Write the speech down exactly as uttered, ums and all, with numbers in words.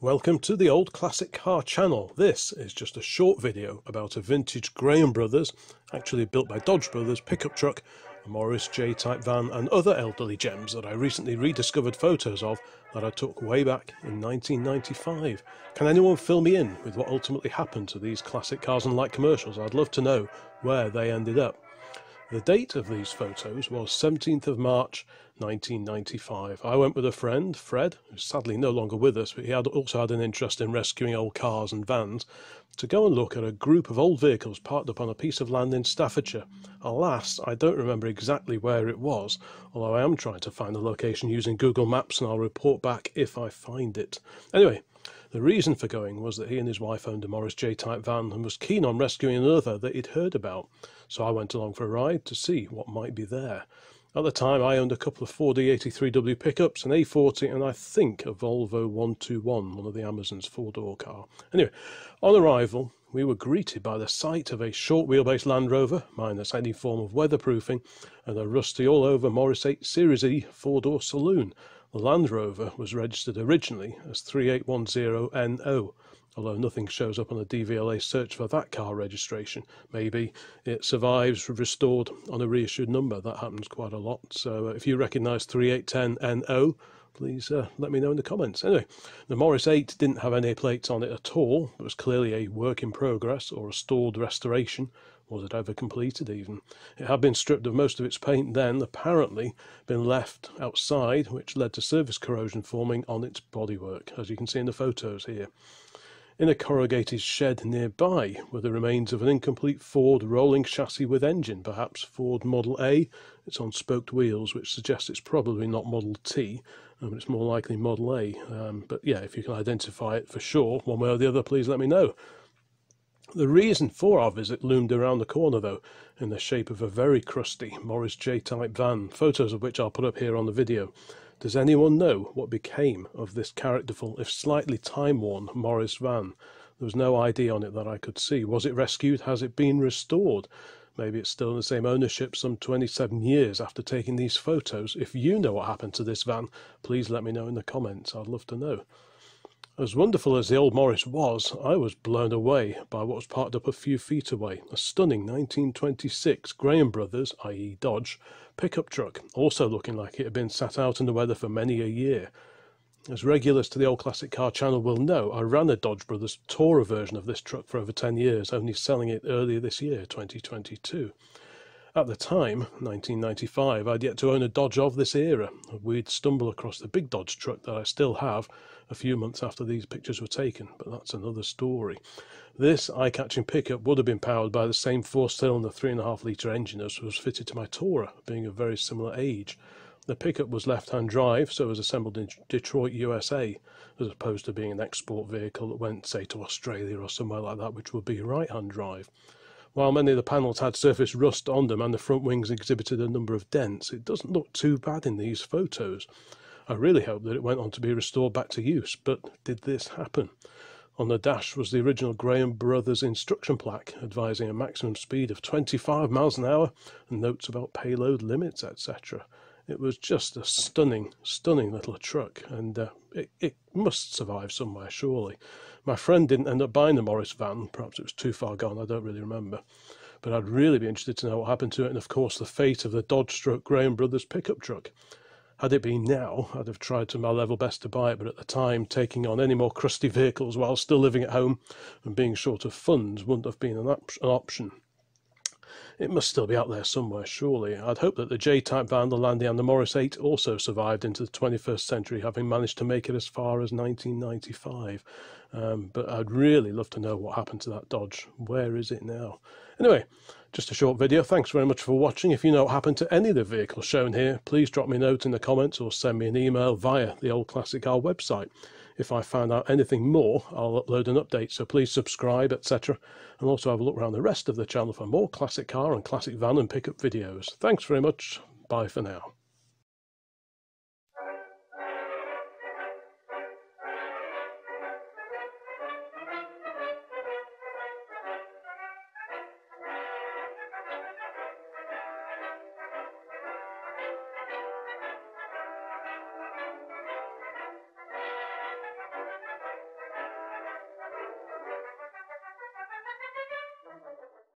Welcome to the Old Classic Car Channel. This is just a short video about a vintage Graham Brothers, actually built by Dodge Brothers, pickup truck, a Morris J-type van and other elderly gems that I recently rediscovered photos of that I took way back in nineteen ninety-five. Can anyone fill me in with what ultimately happened to these classic cars and light commercials? I'd love to know where they ended up. The date of these photos was seventeenth of March nineteen ninety-five. I went with a friend, Fred, who's sadly no longer with us, but he had also had an interest in rescuing old cars and vans, to go and look at a group of old vehicles parked up on a piece of land in Staffordshire. Alas, I don't remember exactly where it was, although I am trying to find the location using Google Maps and I'll report back if I find it. Anyway, the reason for going was that he and his wife owned a Morris J-type van and was keen on rescuing another that he'd heard about, so I went along for a ride to see what might be there. At the time I owned a couple of Ford E eighty-three W pickups, an A forty and I think a Volvo one twenty-one, one of the Amazon's four-door car. Anyway, on arrival we were greeted by the sight of a short wheelbase Land Rover, minus any form of weatherproofing, and a rusty all-over Morris eight Series E four-door saloon. The Land Rover was registered originally as three eight one zero N O, although nothing shows up on a D V L A search for that car registration. Maybe it survives restored on a reissued number. That happens quite a lot. So uh, if you recognise three eight one zero N O, please uh, let me know in the comments. Anyway, the Morris eight didn't have any plates on it at all. It was clearly a work in progress or a stalled restoration. Was it ever completed even? It had been stripped of most of its paint then, apparently been left outside, which led to surface corrosion forming on its bodywork, as you can see in the photos here. In a corrugated shed nearby were the remains of an incomplete Ford rolling chassis with engine, perhaps Ford Model A. It's on spoked wheels, which suggests it's probably not Model T, but it's more likely Model A. Um, but yeah, if you can identify it for sure, one way or the other, please let me know. The reason for our visit loomed around the corner, though, in the shape of a very crusty Morris J-type van, photos of which I'll put up here on the video. Does anyone know what became of this characterful, if slightly time-worn, Morris van? There was no I D on it that I could see. Was it rescued? Has it been restored? Maybe it's still in the same ownership some twenty-seven years after taking these photos. If you know what happened to this van, please let me know in the comments. I'd love to know. As wonderful as the old Morris was, I was blown away by what was parked up a few feet away, a stunning nineteen twenty-six Graham Brothers, that is Dodge, pickup truck, also looking like it had been sat out in the weather for many a year. As regulars to the Old Classic Car Channel will know, I ran a Dodge Brothers Tora version of this truck for over ten years, only selling it earlier this year, twenty twenty-two. At the time, nineteen ninety-five, I'd yet to own a Dodge of this era. We'd stumble across the big Dodge truck that I still have a few months after these pictures were taken, but that's another story. This eye-catching pickup would have been powered by the same four-cylinder three point five litre engine as was fitted to my Tora, being of very similar age. The pickup was left-hand drive, so it was assembled in Detroit, U S A, as opposed to being an export vehicle that went, say, to Australia or somewhere like that, which would be right-hand drive. While many of the panels had surface rust on them and the front wings exhibited a number of dents, it doesn't look too bad in these photos. I really hope that it went on to be restored back to use, but did this happen? On the dash was the original Graham Brothers instruction plaque advising a maximum speed of twenty-five miles an hour and notes about payload limits, et cetera. It was just a stunning, stunning little truck, and uh, it, it must survive somewhere, surely. My friend didn't end up buying the Morris van, perhaps it was too far gone, I don't really remember. But I'd really be interested to know what happened to it, and of course the fate of the Dodge-stroke Graham Brothers pickup truck. Had it been now, I'd have tried to my level best to buy it, but at the time, taking on any more crusty vehicles while still living at home and being short of funds wouldn't have been an, op an option. It must still be out there somewhere, surely. I'd hope that the J-type van, the Landy and the Morris eight also survived into the twenty-first century, having managed to make it as far as nineteen ninety-five. Um, but I'd really love to know what happened to that Dodge. Where is it now? Anyway, just a short video. Thanks very much for watching. If you know what happened to any of the vehicles shown here, please drop me a note in the comments or send me an email via the Old Classic Car website. If I find out anything more, I'll upload an update, so please subscribe, et cetera. And also have a look around the rest of the channel for more classic car and classic van and pickup videos. Thanks very much. Bye for now.